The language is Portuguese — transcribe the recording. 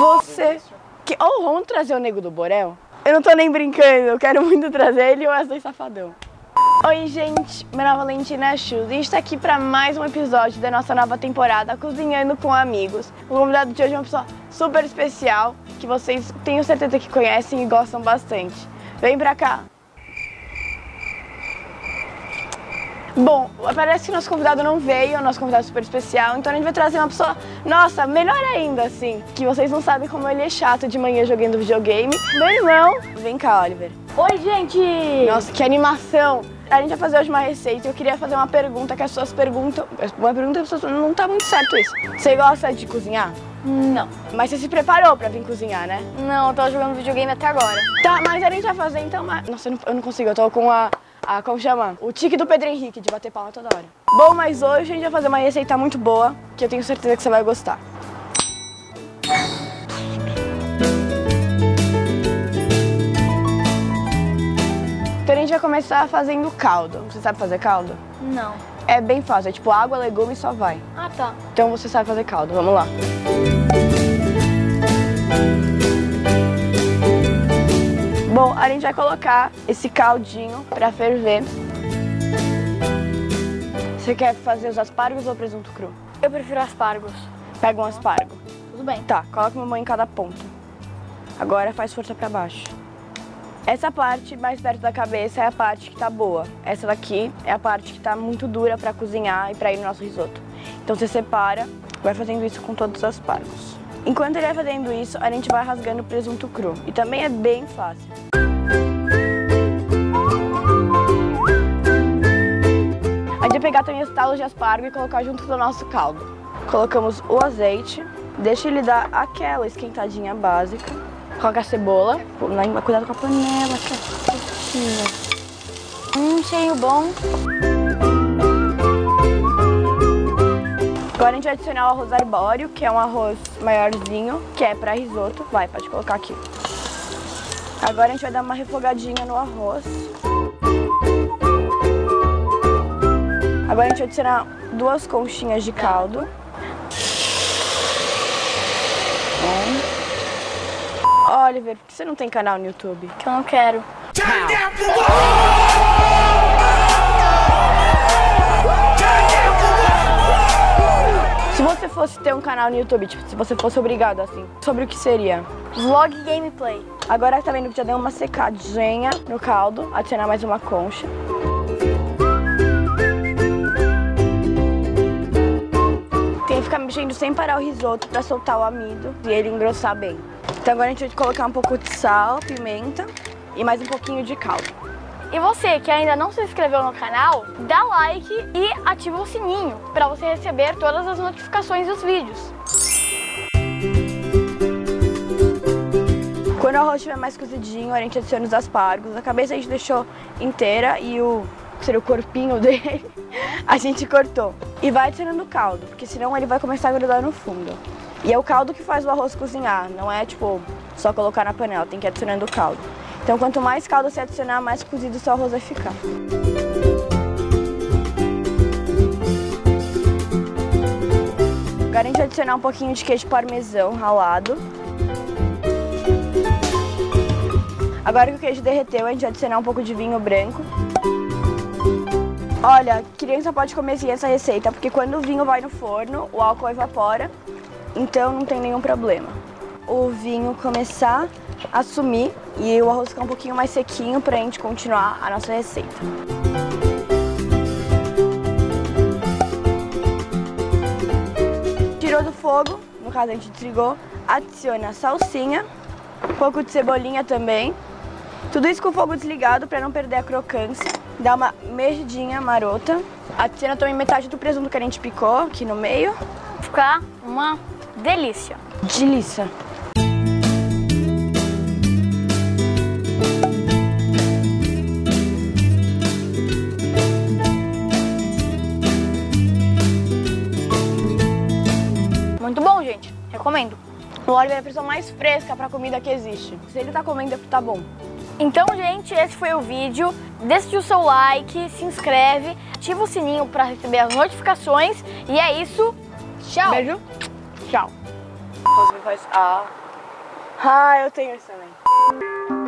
Você... Oh, vamos trazer o Nego do Borel? Eu não tô nem brincando, eu quero muito trazer ele e o Wesley Safadão. Oi gente, meu nome é Valentina Schulz e está aqui para mais um episódio da nossa nova temporada Cozinhando com Amigos. O convidado de hoje é uma pessoa super especial que vocês tenho certeza que conhecem e gostam bastante. Vem pra cá! Bom, parece que o nosso convidado não veio, é o nosso convidado super especial, então a gente vai trazer uma pessoa, nossa, melhor ainda, assim, que vocês não sabem como ele é chato de manhã jogando videogame. Meu irmão, vem cá, Oliver. Oi, gente! Nossa, que animação! A gente vai fazer hoje uma receita e eu queria fazer uma pergunta que as pessoas perguntam, uma pergunta que as pessoas não tá muito certo isso. Você gosta de cozinhar? Não. Mas você se preparou pra vir cozinhar, né? Não, eu tava jogando videogame até agora. Tá, mas a gente vai fazer então uma... Nossa, eu não consigo, eu tô com a... Como chama? O tique do Pedro Henrique, de bater palma toda hora. Bom, mas hoje a gente vai fazer uma receita muito boa, que eu tenho certeza que você vai gostar. Então a gente vai começar fazendo caldo. Você sabe fazer caldo? Não. É bem fácil, é tipo água, legume e só vai. Ah, tá. Então você sabe fazer caldo, vamos lá. Bom, a gente vai colocar esse caldinho pra ferver. Você quer fazer os aspargos ou presunto cru? Eu prefiro aspargos. Pega um aspargo. Tudo bem. Tá, coloca uma mão em cada ponta. Agora faz força pra baixo. Essa parte mais perto da cabeça é a parte que tá boa. Essa daqui é a parte que tá muito dura pra cozinhar e pra ir no nosso risoto. Então você separa, vai fazendo isso com todos os aspargos. Enquanto ele vai fazendo isso, a gente vai rasgando o presunto cru. E também é bem fácil. A gente vai pegar também as talas de aspargo e colocar junto do nosso caldo. Colocamos o azeite, deixa ele dar aquela esquentadinha básica. Coloca a cebola. Cuidado com a panela, que é fofinha. Cheio bom. Agora a gente vai adicionar o arroz arbóreo, que é um arroz maiorzinho, que é para risoto. Vai, pode colocar aqui. Agora a gente vai dar uma refogadinha no arroz. Agora a gente vai adicionar duas conchinhas de caldo. Oliver, por que você não tem canal no YouTube? Que eu não quero. Se você fosse ter um canal no YouTube, tipo, se você fosse obrigado, assim, sobre o que seria? Vlog gameplay. Agora tá vendo que já deu uma secadinha no caldo, adicionar mais uma concha. Tem que ficar mexendo sem parar o risoto pra soltar o amido e ele engrossar bem. Então agora a gente vai colocar um pouco de sal, pimenta e mais um pouquinho de caldo. E você que ainda não se inscreveu no canal, dá like e ativa o sininho para você receber todas as notificações dos vídeos. Quando o arroz estiver mais cozidinho, a gente adiciona os aspargos. A cabeça a gente deixou inteira e o, que seria o corpinho dele, a gente cortou. E vai adicionando o caldo, porque senão ele vai começar a grudar no fundo. E é o caldo que faz o arroz cozinhar, não é tipo só colocar na panela, tem que ir adicionando o caldo. Então quanto mais caldo você adicionar, mais cozido o seu arroz vai ficar. Agora a gente vai adicionar um pouquinho de queijo parmesão ralado. Agora que o queijo derreteu, a gente vai adicionar um pouco de vinho branco. Olha, criança pode comer assim essa receita, porque quando o vinho vai no forno, o álcool evapora. Então não tem nenhum problema. O vinho começar a sumir e o arroz ficar um pouquinho mais sequinho pra gente continuar a nossa receita. Tirou do fogo, no caso a gente desligou, adiciona salsinha, um pouco de cebolinha também. Tudo isso com o fogo desligado pra não perder a crocância. Dá uma mexidinha marota. Adiciona também metade do presunto que a gente picou aqui no meio. Ficar uma... delícia! Delícia! Muito bom, gente! Recomendo! O Oliver é a pessoa mais fresca pra comida que existe. Se ele tá comendo, é porque tá bom. Então, gente, esse foi o vídeo. Deixe o seu like, se inscreve, ativa o sininho pra receber as notificações. E é isso! Tchau! Beijo! Tchau. Você faz a... Ah, eu tenho isso também.